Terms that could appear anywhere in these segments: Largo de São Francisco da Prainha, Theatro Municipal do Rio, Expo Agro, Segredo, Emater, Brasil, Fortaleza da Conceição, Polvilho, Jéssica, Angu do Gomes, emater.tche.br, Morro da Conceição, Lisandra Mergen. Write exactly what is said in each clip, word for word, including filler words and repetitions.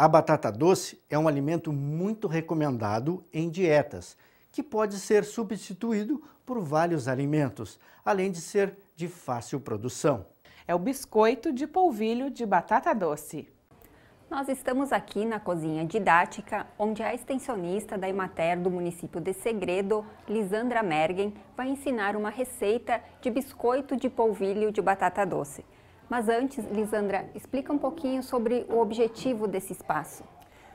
A batata doce é um alimento muito recomendado em dietas, que pode ser substituído por vários alimentos, além de ser de fácil produção. É o biscoito de polvilho de batata doce. Nós estamos aqui na cozinha didática, onde a extensionista da Emater do município de Segredo, Lisandra Mergen, vai ensinar uma receita de biscoito de polvilho de batata doce. Mas antes, Lisandra, explica um pouquinho sobre o objetivo desse espaço.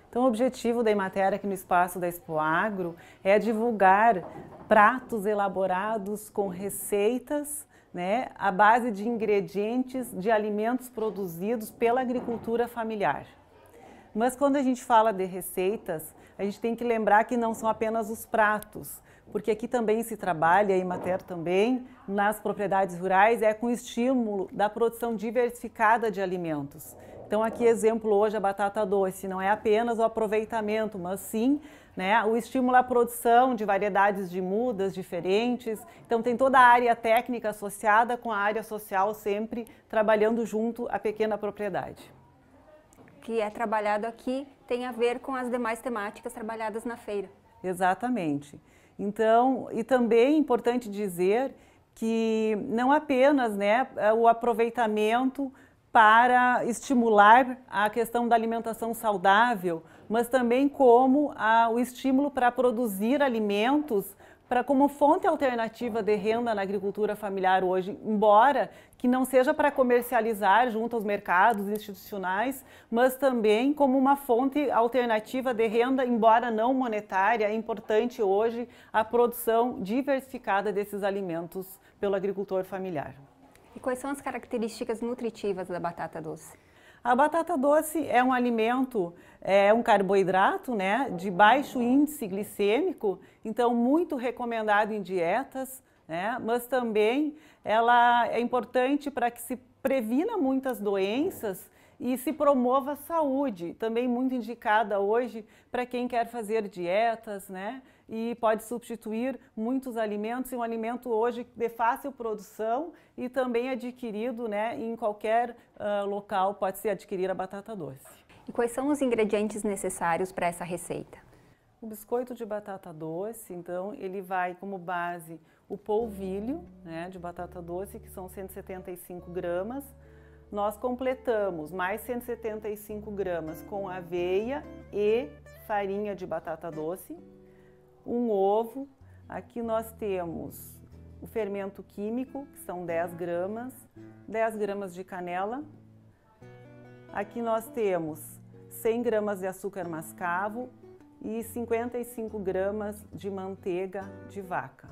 Então, o objetivo da Emater aqui no espaço da Expo Agro é divulgar pratos elaborados com receitas, né, à base de ingredientes de alimentos produzidos pela agricultura familiar. Mas quando a gente fala de receitas, a gente tem que lembrar que não são apenas os pratos, porque aqui também se trabalha, a Emater também, nas propriedades rurais, é com o estímulo da produção diversificada de alimentos. Então, aqui exemplo hoje a batata doce, não é apenas o aproveitamento, mas sim, né, o estímulo à produção de variedades de mudas diferentes. Então, tem toda a área técnica associada com a área social, sempre trabalhando junto à pequena propriedade. Que é trabalhado aqui tem a ver com as demais temáticas trabalhadas na feira. Exatamente. Então, e também é importante dizer que não apenas, né, o aproveitamento para estimular a questão da alimentação saudável, mas também como a, o estímulo para produzir alimentos para como fonte alternativa de renda na agricultura familiar hoje, embora que não seja para comercializar junto aos mercados institucionais, mas também como uma fonte alternativa de renda, embora não monetária, é importante hoje a produção diversificada desses alimentos pelo agricultor familiar. E quais são as características nutritivas da batata doce? A batata doce é um alimento, é um carboidrato, né, de baixo índice glicêmico, então muito recomendado em dietas, né, mas também ela é importante para que se previna muitas doenças e se promova a saúde, também muito indicada hoje para quem quer fazer dietas, né, e pode substituir muitos alimentos, e um alimento hoje de fácil produção e também adquirido, né, em qualquer uh, local, pode-se adquirir a batata doce. E quais são os ingredientes necessários para essa receita? O biscoito de batata doce, então, ele vai como base o polvilho, né, de batata doce, que são cento e setenta e cinco gramas. Nós completamos mais cento e setenta e cinco gramas com aveia e farinha de batata doce. Um ovo, aqui nós temos o fermento químico, que são dez gramas, dez gramas de canela. Aqui nós temos cem gramas de açúcar mascavo e cinquenta e cinco gramas de manteiga de vaca.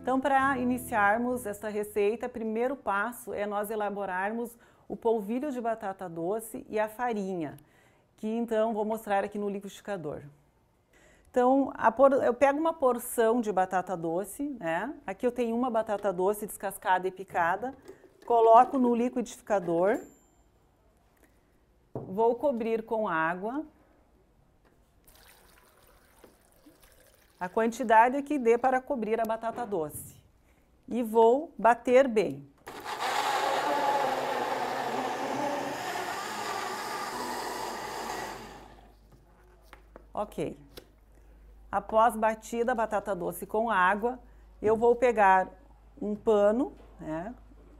Então, para iniciarmos essa receita, o primeiro passo é nós elaborarmos o polvilho de batata doce e a farinha, que então vou mostrar aqui no liquidificador. Então, eu pego uma porção de batata doce, né? Aqui eu tenho uma batata doce descascada e picada, coloco no liquidificador, vou cobrir com água. A quantidade que dê para cobrir a batata doce. E vou bater bem. Ok. Após batida a batata doce com água, eu vou pegar um pano, né,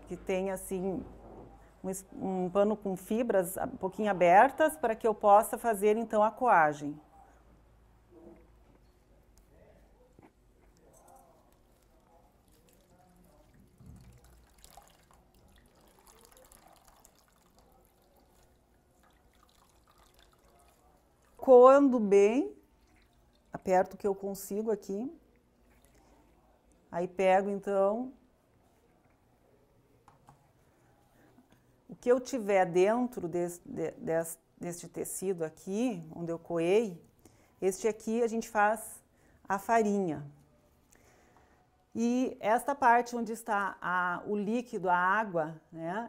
que tem assim, um, um pano com fibras um pouquinho abertas, para que eu possa fazer então a coagem. Coando bem, aperto o que eu consigo aqui, aí pego então o que eu tiver dentro desse, desse, desse tecido aqui, onde eu coei, este aqui a gente faz a farinha. E esta parte onde está a, o líquido, a água, né,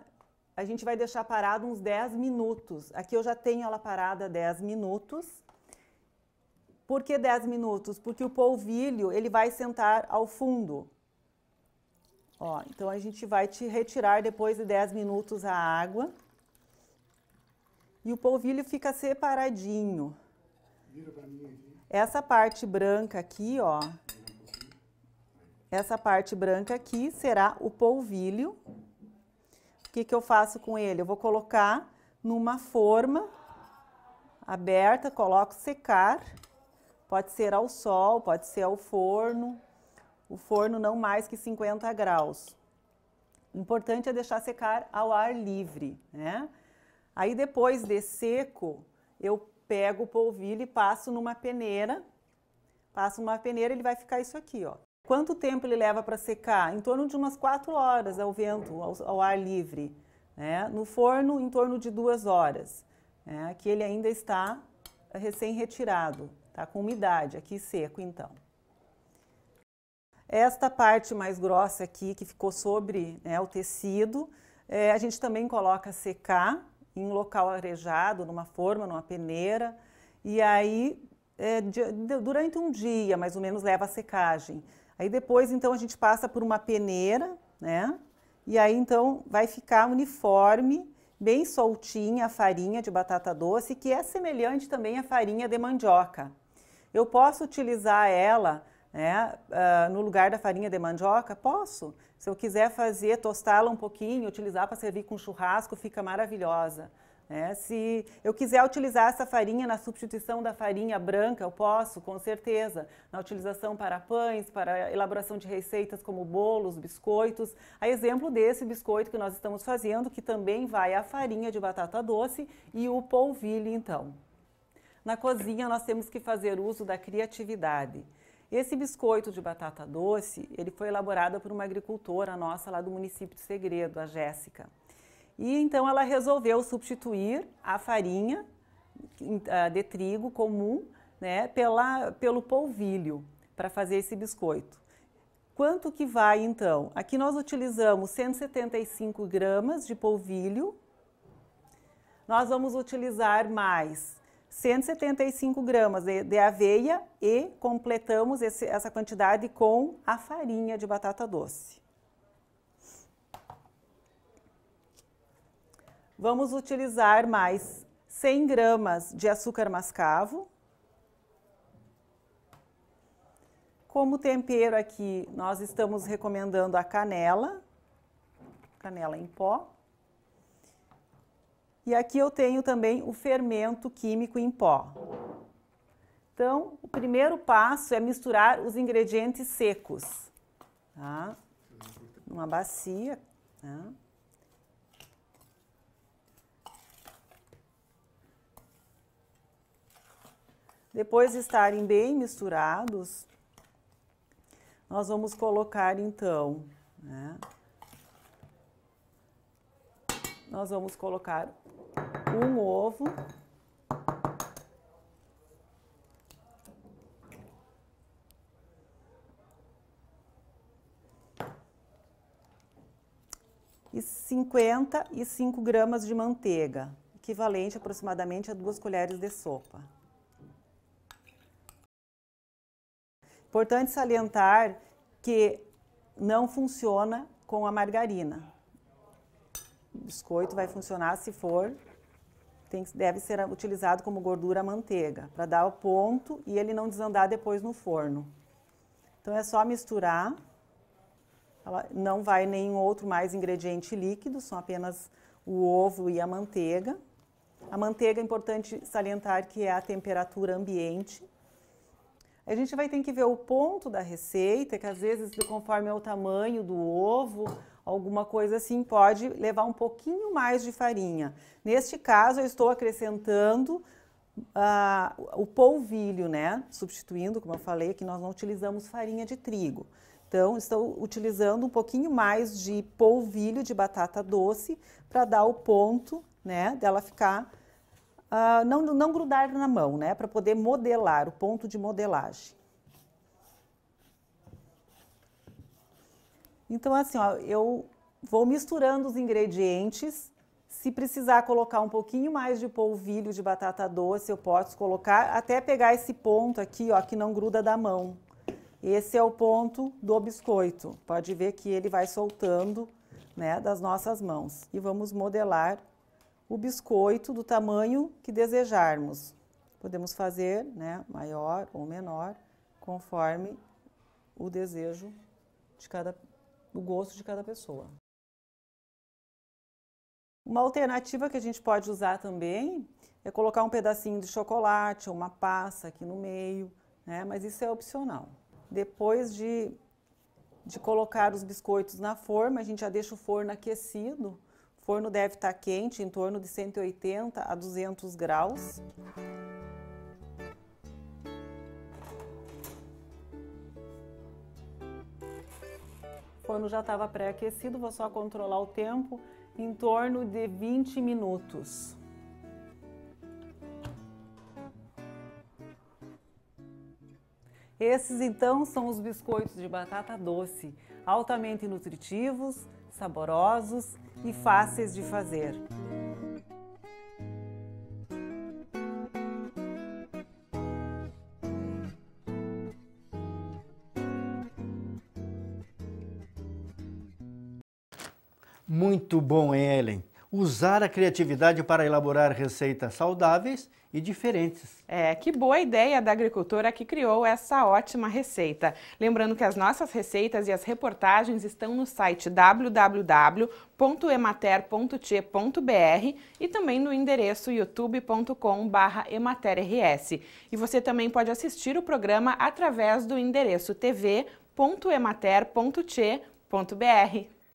a gente vai deixar parado uns dez minutos. Aqui eu já tenho ela parada dez minutos. Por que dez minutos? Porque o polvilho, ele vai sentar ao fundo. Ó, então, a gente vai te retirar depois de dez minutos a água. E o polvilho fica separadinho. Vira pra mim aqui. Essa parte branca aqui, ó. Essa parte branca aqui será o polvilho. O que que eu faço com ele? Eu vou colocar numa forma aberta, coloco secar. Pode ser ao sol, pode ser ao forno. O forno não mais que cinquenta graus. O importante é deixar secar ao ar livre, né? Aí depois de seco, eu pego o polvilho e passo numa peneira. Passo numa peneira, ele vai ficar isso aqui, ó. Quanto tempo ele leva para secar? Em torno de umas quatro horas ao vento, ao, ao ar livre, né? No forno, em torno de duas horas, né? Aqui ele ainda está recém-retirado, tá com umidade, aqui seco então. Esta parte mais grossa aqui, que ficou sobre, né, o tecido, é, a gente também coloca secar em um local arejado, numa forma, numa peneira, e aí é, de, de, durante um dia, mais ou menos, leva a secagem. Aí depois, então, a gente passa por uma peneira, né, e aí, então, vai ficar uniforme, bem soltinha a farinha de batata doce, que é semelhante também à farinha de mandioca. Eu posso utilizar ela... É, uh, no lugar da farinha de mandioca, posso. Se eu quiser fazer, tostá-la um pouquinho, utilizar para servir com churrasco, fica maravilhosa. É, se eu quiser utilizar essa farinha na substituição da farinha branca, eu posso, com certeza. Na utilização para pães, para elaboração de receitas como bolos, biscoitos. A exemplo desse biscoito que nós estamos fazendo, que também vai a farinha de batata doce e o polvilho, então. Na cozinha, nós temos que fazer uso da criatividade. Esse biscoito de batata doce, ele foi elaborado por uma agricultora nossa lá do município de Segredo, a Jéssica. E então ela resolveu substituir a farinha de trigo comum, né, pela, pelo polvilho para fazer esse biscoito. Quanto que vai então? Aqui nós utilizamos cento e setenta e cinco gramas de polvilho. Nós vamos utilizar mais cento e setenta e cinco gramas de, de aveia e completamos esse, essa quantidade com a farinha de batata doce. Vamos utilizar mais cem gramas de açúcar mascavo. Como tempero aqui, nós estamos recomendando a canela, canela em pó. E aqui eu tenho também o fermento químico em pó. Então, o primeiro passo é misturar os ingredientes secos, tá? Numa bacia, tá? Depois de estarem bem misturados, nós vamos colocar então, né? Nós vamos colocar um ovo. E cinquenta e cinco gramas de manteiga, equivalente aproximadamente a duas colheres de sopa. Importante salientar que não funciona com a margarina. O biscoito vai funcionar se for, tem, deve ser utilizado como gordura a manteiga, para dar o ponto e ele não desandar depois no forno. Então é só misturar, ela não vai nenhum outro mais ingrediente líquido, são apenas o ovo e a manteiga. A manteiga é importante salientar que é a temperatura ambiente. A gente vai ter que ver o ponto da receita, que às vezes conforme é o tamanho do ovo, alguma coisa assim, pode levar um pouquinho mais de farinha. Neste caso, eu estou acrescentando uh, o polvilho, né? Substituindo, como eu falei, que nós não utilizamos farinha de trigo. Então, estou utilizando um pouquinho mais de polvilho de batata doce para dar o ponto, né? Dela ficar, uh, não, não grudar na mão, né? Para poder modelar, o ponto de modelagem. Então, assim, ó, eu vou misturando os ingredientes. Se precisar colocar um pouquinho mais de polvilho de batata doce, eu posso colocar, até pegar esse ponto aqui, ó, que não gruda da mão. Esse é o ponto do biscoito. Pode ver que ele vai soltando, né, das nossas mãos. E vamos modelar o biscoito do tamanho que desejarmos. Podemos fazer, né, maior ou menor, conforme o desejo de cada, o gosto de cada pessoa. Uma alternativa que a gente pode usar também é colocar um pedacinho de chocolate ou uma passa aqui no meio, né? Mas isso é opcional. Depois de, de colocar os biscoitos na forma, a gente já deixa o forno aquecido. O forno deve estar quente, em torno de cento e oitenta a duzentos graus. O forno já estava pré-aquecido, vou só controlar o tempo, em torno de vinte minutos. Esses, então, são os biscoitos de batata doce, altamente nutritivos, saborosos e fáceis de fazer. Muito bom, Ellen! Usar a criatividade para elaborar receitas saudáveis e diferentes. É, que boa ideia da agricultora que criou essa ótima receita. Lembrando que as nossas receitas e as reportagens estão no site w w w ponto emater ponto tche ponto br e também no endereço youtube ponto com barra ematerrs. E você também pode assistir o programa através do endereço tv ponto emater ponto tche ponto br.